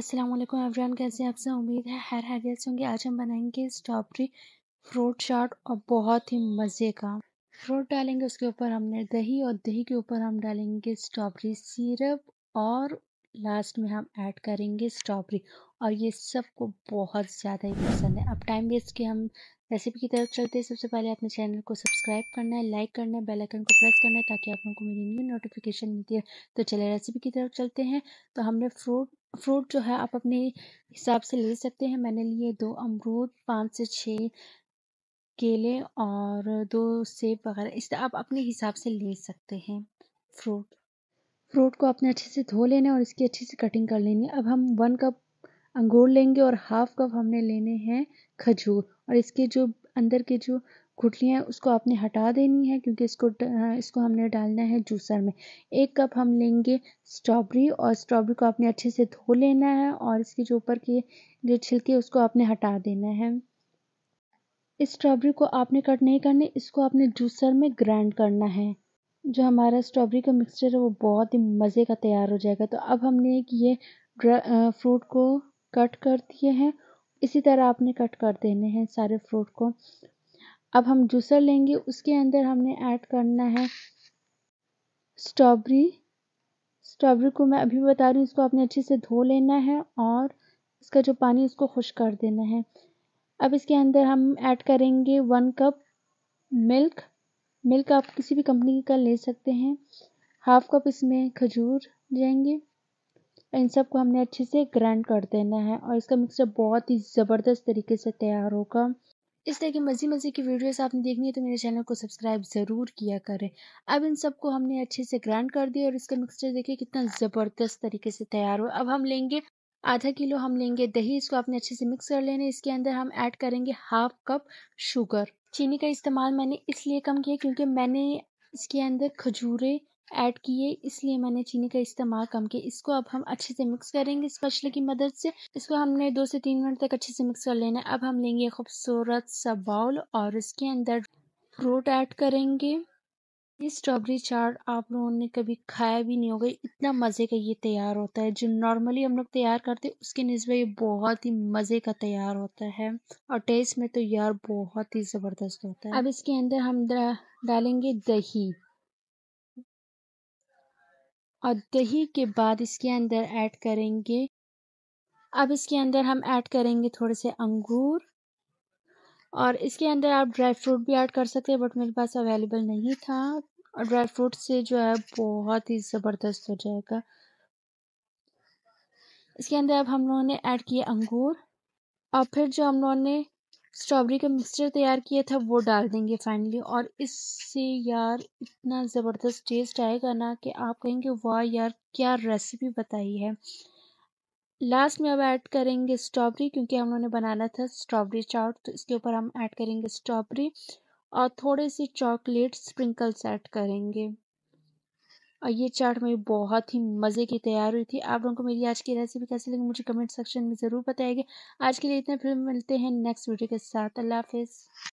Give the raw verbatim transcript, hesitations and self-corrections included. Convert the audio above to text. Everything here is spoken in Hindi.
अस्सलाम वालेकुम एवरीवन, कैसे आप सब? उम्मीद है हर हरियत से होंगे। आज हम बनाएंगे स्ट्रॉबेरी फ्रूट चाट और बहुत ही मज़े का। फ्रूट डालेंगे, उसके ऊपर हमने दही और दही के ऊपर हम डालेंगे स्ट्रॉबेरी सिरप और लास्ट में हम ऐड करेंगे स्ट्रॉबेरी। और ये सबको बहुत ज़्यादा ही पसंद है। अब टाइम वेस्ट के हम रेसिपी की तरफ चलते हैं। सबसे पहले अपने चैनल को सब्सक्राइब करना है, लाइक करना है, बेल आइकन को प्रेस करना है ताकि आप लोगों को मेरी न्यू नोटिफिकेशन मिलती है। तो चलिए रेसिपी की तरफ चलते हैं। तो हमने फ्रूट फ्रूट जो है आप अपने हिसाब से ले सकते हैं। मैंने लिए दो अमरूद, पाँच से छः केले और दो सेब वगैरह, इस तरह आप अपने हिसाब से ले सकते हैं। फ्रूट फ्रूट को आपने अच्छे से धो लेना है और इसकी अच्छे से कटिंग कर लेनी है। अब हम वन कप अंगूर लेंगे और हाफ कप हमने लेने हैं खजूर, और इसके जो अंदर के जो गुठलियाँ हैं उसको आपने हटा देनी है क्योंकि इसको इसको हमने डालना है जूसर में। एक कप हम लेंगे स्ट्रॉबेरी और स्ट्रॉबेरी को आपने अच्छे से धो लेना है और इसके जो ऊपर के जो छिलके उसको आपने हटा देना है। इस स्ट्रॉबेरी को आपने कट नहीं करनी, इसको आपने जूसर में ग्राइंड करना है। जो हमारा स्ट्रॉबेरी का मिक्सचर है वो बहुत ही मज़े का तैयार हो जाएगा। तो अब हमने एक ये फ्रूट को कट कर दिए हैं, इसी तरह आपने कट कर देने हैं सारे फ्रूट को। अब हम जूसर लेंगे, उसके अंदर हमने ऐड करना है स्ट्रॉबेरी। स्ट्रॉबेरी को मैं अभी बता रही हूँ, इसको आपने अच्छे से धो लेना है और इसका जो पानी उसको खुश कर देना है। अब इसके अंदर हम ऐड करेंगे वन कप मिल्क। मिल्क आप किसी भी कंपनी का ले सकते हैं। हाफ कप इसमें खजूर जाएंगे। इन सब को हमने अच्छे से ग्राइंड कर देना है और इसका मिक्सचर बहुत ही ज़बरदस्त तरीके से तैयार होगा। इस तरह की मज़े मज़े की वीडियोस आपने देखनी है तो मेरे चैनल को सब्सक्राइब ज़रूर किया करें। अब इन सबको हमने अच्छे से ग्राइंड कर दिया और इसका मिक्सचर देखिए कितना ज़बरदस्त तरीके से तैयार हो। अब हम लेंगे आधा किलो हम लेंगे दही, इसको आपने अच्छे से मिक्स कर लेना है। इसके अंदर हम ऐड करेंगे हाफ कप शुगर। चीनी का इस्तेमाल मैंने इसलिए कम किया क्योंकि मैंने इसके अंदर खजूरें ऐड किए, इसलिए मैंने चीनी का इस्तेमाल कम किया। इसको अब हम अच्छे से मिक्स करेंगे स्पैचुला की मदद से। इसको हमने दो से तीन मिनट तक अच्छे से मिक्स कर लेना है। अब हम लेंगे खूबसूरत सा बाउल और इसके अंदर फ्रूट ऐड करेंगे। ये स्ट्रॉबेरी चाट आप लोगों ने कभी खाया भी नहीं होगा, इतना मज़े का ये तैयार होता है। जो नॉर्मली हम लोग तैयार करते हैं उसके नस्बत ये बहुत ही मज़े का तैयार होता है और टेस्ट में तो यार बहुत ही ज़बरदस्त होता है। अब इसके अंदर हम डालेंगे दही और दही के बाद इसके अंदर ऐड करेंगे अब इसके अंदर हम ऐड करेंगे थोड़े से अंगूर और इसके अंदर आप ड्राई फ्रूट भी ऐड कर सकते हैं, बट मेरे पास अवेलेबल नहीं था। और ड्राई फ्रूट से जो है बहुत ही ज़बरदस्त हो जाएगा। इसके अंदर अब हम लोगों ने ऐड किया अंगूर और फिर जो हम लोगों ने स्ट्रॉबेरी का मिक्सचर तैयार किया था वो डाल देंगे फाइनली। और इससे यार इतना ज़बरदस्त टेस्ट आएगा ना कि आप कहेंगे वाह यार क्या रेसिपी बताई है। लास्ट में अब ऐड करेंगे स्ट्रॉबेरी क्योंकि हम लोगों ने बनाना था स्ट्रॉबेरी चाट, तो इसके ऊपर हम ऐड करेंगे स्ट्रॉबेरी और थोड़े से चॉकलेट स्प्रिंकल्स ऐड करेंगे। और ये चाट मेरी बहुत ही मज़े की तैयार हुई थी। आप लोगों को मेरी आज की रेसिपी कैसी लगी मुझे कमेंट सेक्शन में ज़रूर बताइएगा। आज के लिए इतना, फिर मिलते हैं नेक्स्ट वीडियो के साथ। अल्लाह हाफिज़।